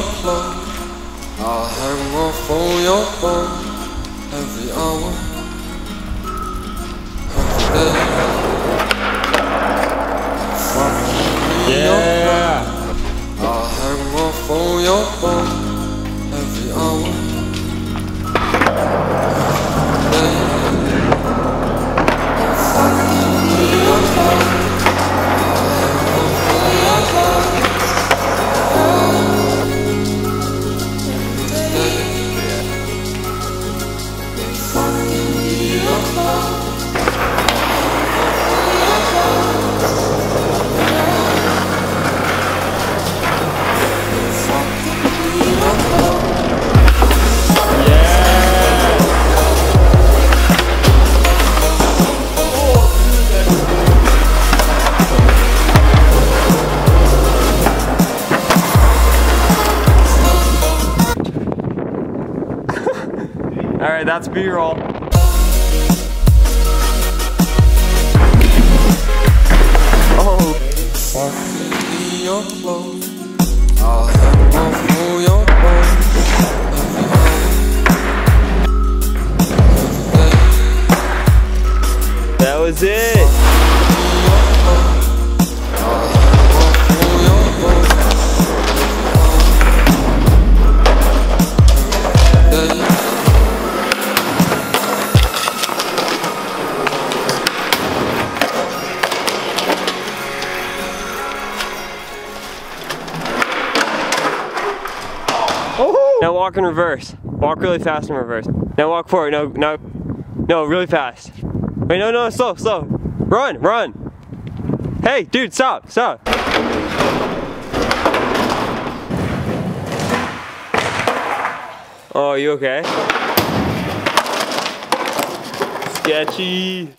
your flow, I'll hang off all your phone. Every hour, every day, from your phone, I'll hang off all your phone. Every hour. All right, that's B-roll. Oh. Fuck your clothes. I'll hang off all your clothes. That was it. Now walk in reverse. Walk really fast in reverse. Now walk forward. No, really fast. Wait, no, slow. Run. Hey, dude, stop. Oh, you okay? Sketchy.